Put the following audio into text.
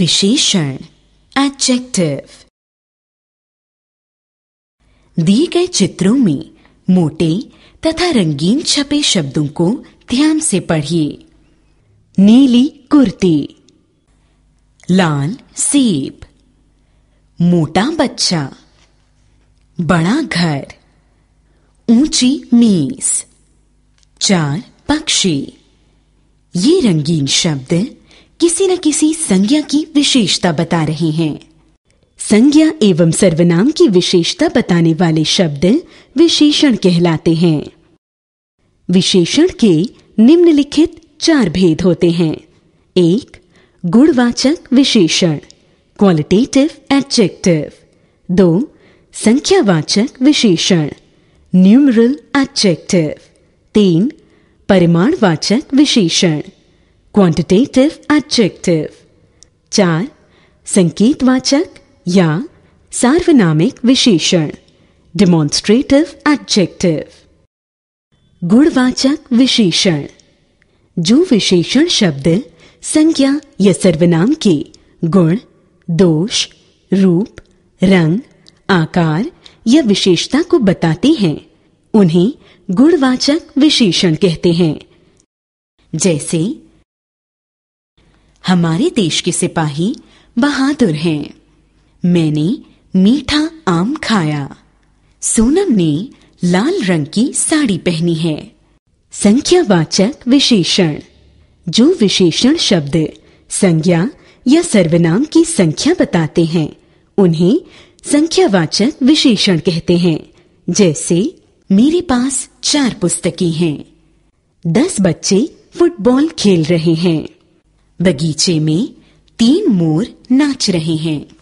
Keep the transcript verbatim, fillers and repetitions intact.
विशेषण एडजेक्टिव। दिए गए चित्रों में मोटे तथा रंगीन छपे शब्दों को ध्यान से पढ़िए। नीली कुर्ती, लाल सेब, मोटा बच्चा, बड़ा घर, ऊंची मेज, चार पक्षी। ये रंगीन शब्द किसी न किसी संज्ञा की विशेषता बता रहे हैं। संज्ञा एवं सर्वनाम की विशेषता बताने वाले शब्द विशेषण कहलाते हैं। विशेषण के निम्नलिखित चार भेद होते हैं। एक, गुणवाचक विशेषण क्वालिटेटिव एडजेक्टिव। दो, संख्यावाचक विशेषण न्यूमरल एडजेक्टिव। तीन, परिमाणवाचक विशेषण क्वांटिटेटिव एडजेक्टिव। चार, संकेतवाचक या सार्वनामिक विशेषण डेमॉन्स्ट्रेटिव एडजेक्टिव। गुणवाचक विशेषण जो विशेषण शब्द संज्ञा या सर्वनाम के गुण, दोष, रूप, रंग, आकार या विशेषता को बताते हैं उन्हें गुणवाचक विशेषण कहते हैं। जैसे, हमारे देश के सिपाही बहादुर हैं। मैंने मीठा आम खाया। सोनम ने लाल रंग की साड़ी पहनी है। संख्यावाचक विशेषण जो विशेषण शब्द संज्ञा या सर्वनाम की संख्या बताते हैं उन्हें संख्यावाचक विशेषण कहते हैं। जैसे, मेरे पास चार पुस्तकें हैं। दस बच्चे फुटबॉल खेल रहे हैं। बगीचे में तीन मोर नाच रहे हैं।